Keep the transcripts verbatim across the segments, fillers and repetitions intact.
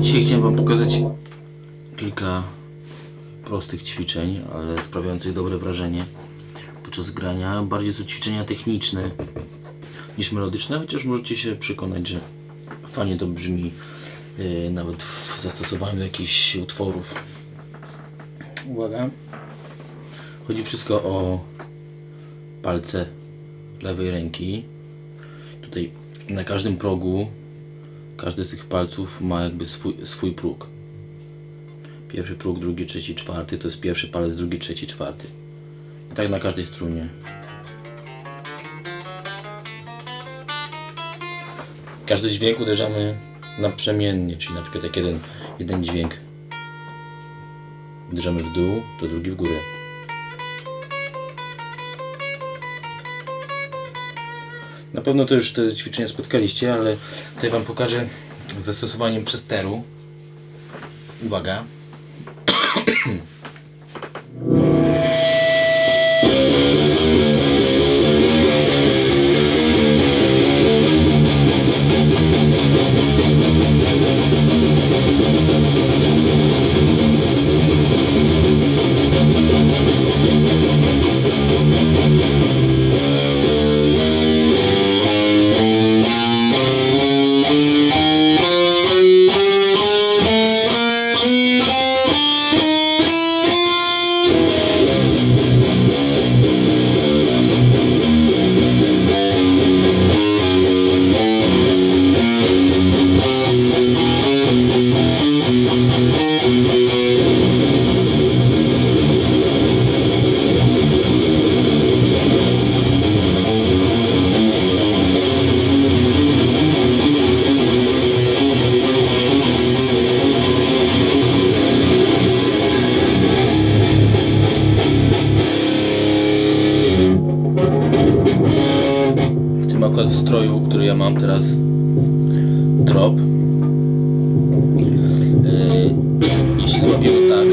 Dzisiaj chciałem wam pokazać kilka prostych ćwiczeń, ale sprawiających dobre wrażenie podczas grania. Bardziej są ćwiczenia techniczne niż melodyczne, chociaż możecie się przekonać, że fajnie to brzmi yy, nawet w zastosowaniu do jakichś utworów. Uwaga. Chodzi wszystko o palce lewej ręki. Tutaj na każdym progu każdy z tych palców ma jakby swój, swój próg. Pierwszy próg, drugi, trzeci, czwarty. To jest pierwszy palec, drugi, trzeci, czwarty. I tak na każdej strunie. Każdy dźwięk uderzamy naprzemiennie, czyli na przykład jak jeden, jeden dźwięk uderzamy w dół, to drugi w górę. Na pewno to już te ćwiczenia spotkaliście, ale tutaj wam pokażę z zastosowaniem przesteru. Uwaga. Akurat w stroju, który ja mam teraz, drop. Yy, jeśli złapiemy tak,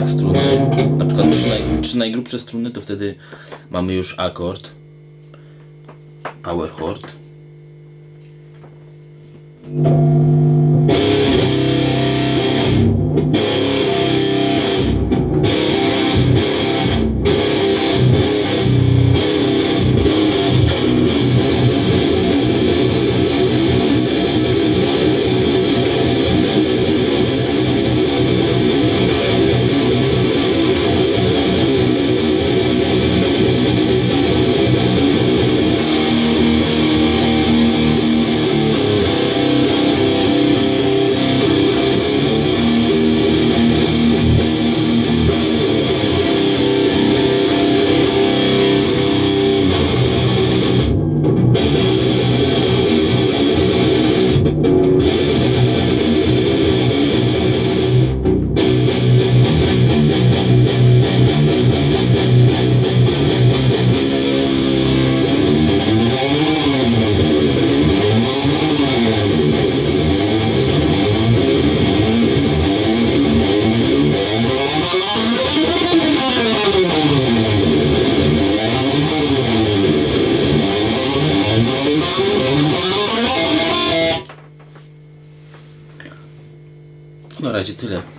tak struny, na przykład trzy, naj, trzy najgrubsze struny, to wtedy mamy już akord, power chord. Na razie tyle.